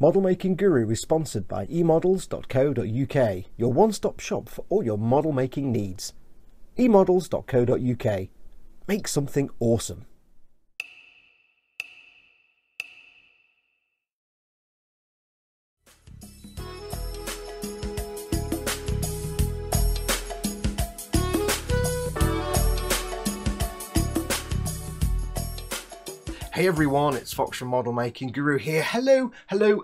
Model Making Guru is sponsored by emodels.co.uk, your one-stop shop for all your model making needs. emodels.co.uk. Make something awesome. Hey everyone, it's Fox from Model Making Guru here. Hello,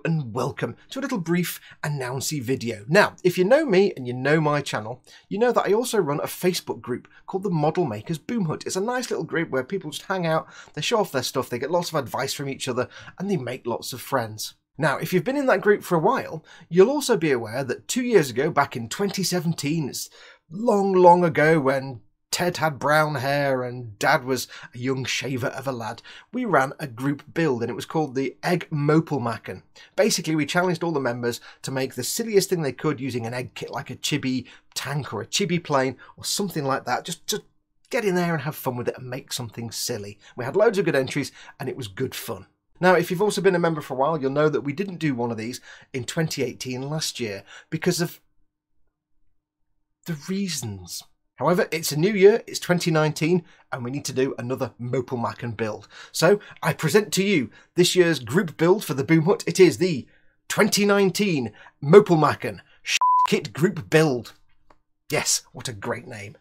and welcome to a little brief announcy video. Now, if you know me and you know my channel, you know that I also run a Facebook group called the Model Makers Boomhut. It's a nice little group where people just hang out, they show off their stuff, they get lots of advice from each other, and they make lots of friends. Now, if you've been in that group for a while, you'll also be aware that 2 years ago, back in 2017, it's long ago when Ted had brown hair and Dad was a young shaver of a lad, we ran a group build and it was called the Egg Mopelmaken. Basically, we challenged all the members to make the silliest thing they could using an egg kit like a chibi tank or a chibi plane or something like that. Just get in there and have fun with it and make something silly. We had loads of good entries and it was good fun. Now, if you've also been a member for a while, you'll know that we didn't do one of these in 2018 last year because of the reasons. However, it's a new year, it's 2019, and we need to do another Mopelmaken build. So I present to you this year's group build for the Boomhut. It is the 2019 Mopelmaken Kit Group Build. Yes, what a great name.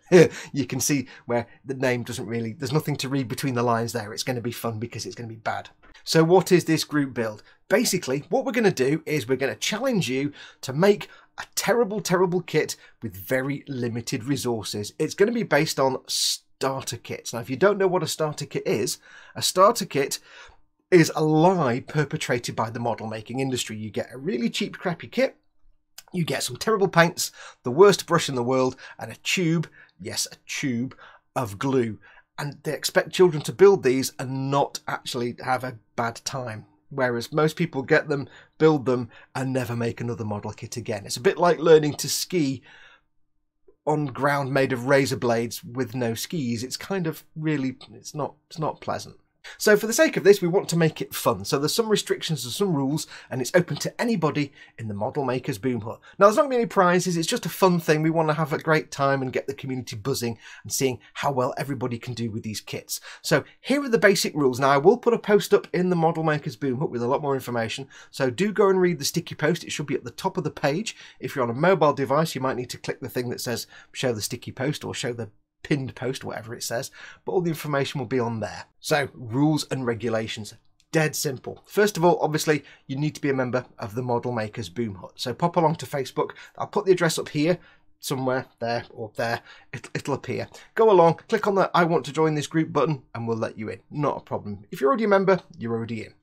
You can see where the name doesn't really, there's nothing to read between the lines there. It's going to be fun because it's going to be bad. So what is this group build? Basically, what we're going to do is we're going to challenge you to make a terrible kit with very limited resources. It's going to be based on starter kits. Now, if you don't know what a starter kit is a lie perpetrated by the model making industry. You get a really cheap, crappy kit. You get some terrible paints, the worst brush in the world, and a tube, yes, a tube of glue. And they expect children to build these and not actually have a bad time. Whereas most people get them, build them, and never make another model kit again. It's a bit like learning to ski on ground made of razor blades with no skis. It's kind of really, it's not pleasant. So for the sake of this, we want to make it fun. So there's some restrictions and some rules, and it's open to anybody in the Model Makers Boomhut. Now, there's not going to be any prizes. It's just a fun thing. We want to have a great time and get the community buzzing and seeing how well everybody can do with these kits. So here are the basic rules. Now, I will put a post up in the Model Makers Boomhut with a lot more information. So do go and read the sticky post. It should be at the top of the page. If you're on a mobile device, you might need to click the thing that says show the sticky post or show the pinned post, whatever it says, but all the information will be on there. So rules and regulations, dead simple. First of all, obviously, you need to be a member of the Model Makers Boomhut. So pop along to Facebook. I'll put the address up here, somewhere, there or there. It'll appear. Go along, click on the I want to join this group button and we'll let you in. Not a problem. If you're already a member, you're already in.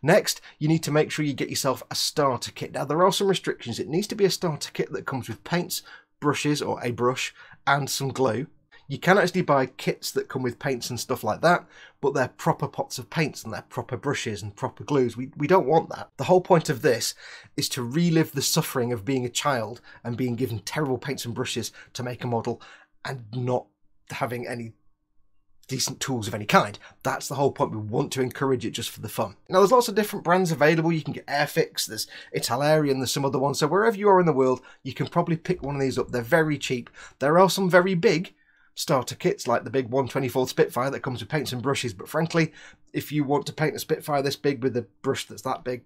Next, you need to make sure you get yourself a starter kit. Now, there are some restrictions. It needs to be a starter kit that comes with paints, brushes or a brush and some glue. You can actually buy kits that come with paints and stuff like that, but they're proper pots of paints and they're proper brushes and proper glues. We don't want that. The whole point of this is to relive the suffering of being a child and being given terrible paints and brushes to make a model and not having any decent tools of any kind. That's the whole point. We want to encourage it just for the fun. Now, there's lots of different brands available. You can get Airfix, there's Italian, there's some other ones. So wherever you are in the world, you can probably pick one of these up. They're very cheap. There are some very big starter kits like the big 1/24 Spitfire that comes with paints and brushes. But frankly, if you want to paint a Spitfire this big with a brush that's that big,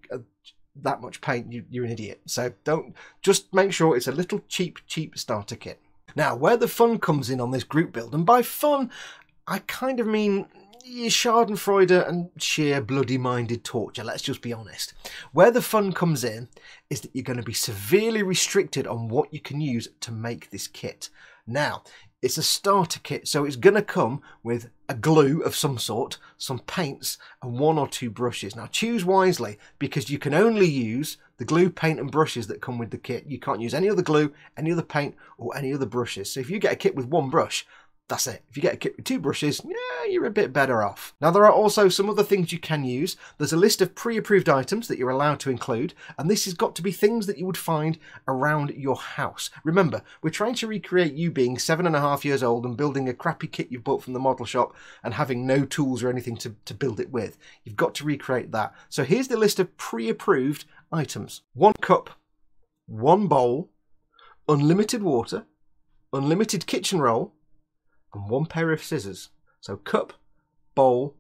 that much paint, you're an idiot. So don't, just make sure it's a little cheap starter kit. Now, where the fun comes in on this group build, and by fun, I kind of mean Schadenfreude and sheer bloody-minded torture, let's just be honest. Where the fun comes in is that you're going to be severely restricted on what you can use to make this kit. Now, it's a starter kit, so it's going to come with a glue of some sort, some paints, and 1 or 2 brushes. Now, choose wisely, because you can only use the glue, paint, and brushes that come with the kit. You can't use any other glue, any other paint, or any other brushes. So if you get a kit with 1 brush, That's it. If you get a kit with 2 brushes, yeah, you're a bit better off. Now, there are also some other things you can use. There's a list of pre-approved items that you're allowed to include, and this has got to be things that you would find around your house. Remember, we're trying to recreate you being 7.5 years old and building a crappy kit you've bought from the model shop and having no tools or anything to build it with. You've got to recreate that. So here's the list of pre-approved items. 1 cup, 1 bowl, unlimited water, unlimited kitchen roll, and 1 pair of scissors. So cup, bowl,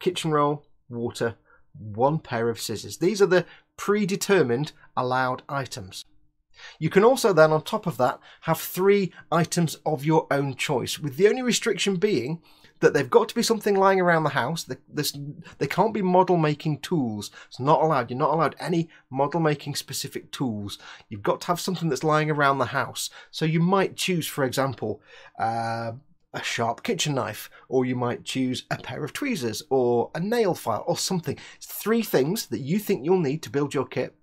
kitchen roll, water, 1 pair of scissors. These are the predetermined allowed items. You can also then, on top of that, have 3 items of your own choice, with the only restriction being that they've got to be something lying around the house. They can't be model making tools. It's not allowed. You're not allowed any model making specific tools. You've got to have something that's lying around the house. So you might choose, for example, a sharp kitchen knife, or you might choose a pair of tweezers or a nail file or something. It's 3 things that you think you'll need to build your kit.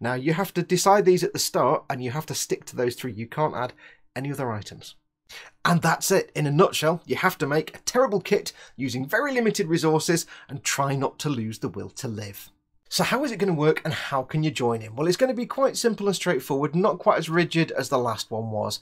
Now, you have to decide these at the start, and you have to stick to those 3. You can't add any other items. And that's it. In a nutshell, you have to make a terrible kit using very limited resources and try not to lose the will to live. So how is it going to work, and how can you join in? Well, it's going to be quite simple and straightforward, not quite as rigid as the last one was.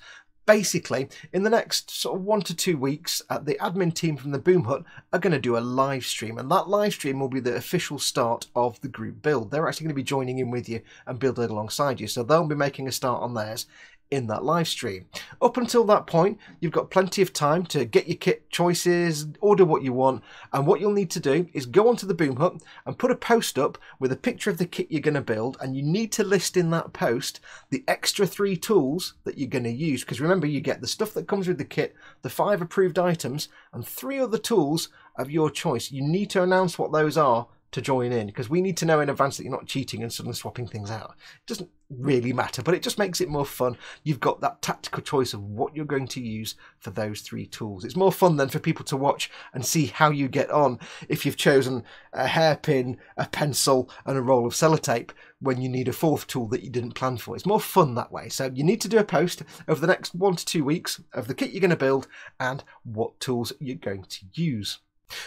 Basically, in the next sort of 1 to 2 weeks, the admin team from the Boomhut are going to do a live stream, and that live stream will be the official start of the group build. They're actually going to be joining in with you and building alongside you, so they'll be making a start on theirs in that live stream. Up until that point, you've got plenty of time to get your kit choices, order what you want, and what you'll need to do is go onto the Boomhut and put a post up with a picture of the kit you're going to build, and you need to list in that post the extra 3 tools that you're going to use, because remember, you get the stuff that comes with the kit, the 5 approved items, and 3 other tools of your choice. You need to announce what those are to join in, because we need to know in advance that you're not cheating and suddenly swapping things out. It doesn't really matter, but it just makes it more fun. You've got that tactical choice of what you're going to use for those 3 tools. It's more fun than for people to watch and see how you get on if you've chosen a hairpin, a pencil, and a roll of sellotape when you need a 4th tool that you didn't plan for. It's more fun that way. So you need to do a post over the next 1 to 2 weeks of the kit you're going to build and what tools you're going to use.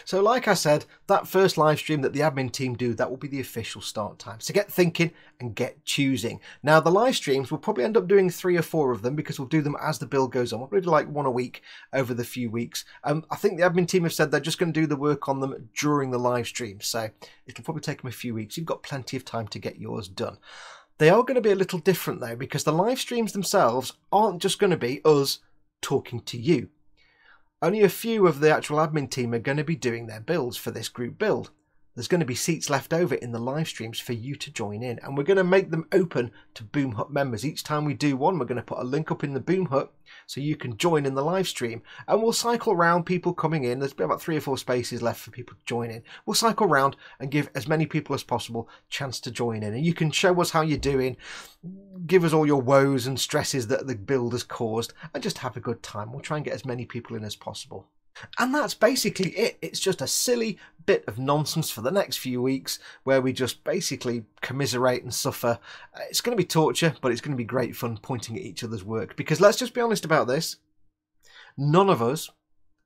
So like I said, that first live stream that the admin team do, that will be the official start time. So get thinking and get choosing. Now, the live streams, we'll probably end up doing 3 or 4 of them, because we'll do them as the build goes on. We'll probably do like 1 a week over the few weeks. I think the admin team have said they're just going to do the work on them during the live stream. So it'll probably take them a few weeks. You've got plenty of time to get yours done. They are going to be a little different though, because the live streams themselves aren't just going to be us talking to you. Only a few of the actual admin team are going to be doing their builds for this group build. There's going to be seats left over in the live streams for you to join in, and we're going to make them open to Boomhut members. Each time we do one, we're going to put a link up in the Boomhut so you can join in the live stream, and we'll cycle around people coming in. There's about 3 or 4 spaces left for people to join in. We'll cycle around and give as many people as possible a chance to join in, and you can show us how you're doing, give us all your woes and stresses that the build has caused, and just have a good time. We'll try and get as many people in as possible. And that's basically it. It's just a silly bit of nonsense for the next few weeks where we just basically commiserate and suffer. It's going to be torture, but it's going to be great fun pointing at each other's work, because let's just be honest about this. None of us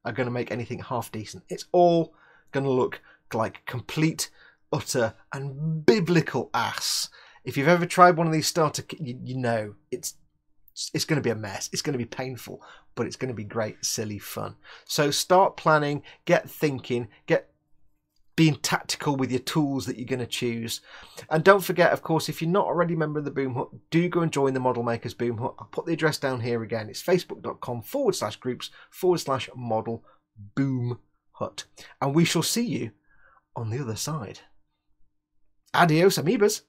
are going to make anything half decent. It's all going to look like complete, utter and biblical ass. If you've ever tried one of these starter kits, you know it's going to be a mess. It's going to be painful, but it's going to be great, silly fun. So start planning, get thinking, get being tactical with your tools that you're going to choose. And don't forget, of course, if you're not already a member of the Boomhut, do go and join the Model Makers Boomhut. I'll put the address down here again. It's facebook.com/groups/Model Boomhut. And we shall see you on the other side. Adios, amoebas.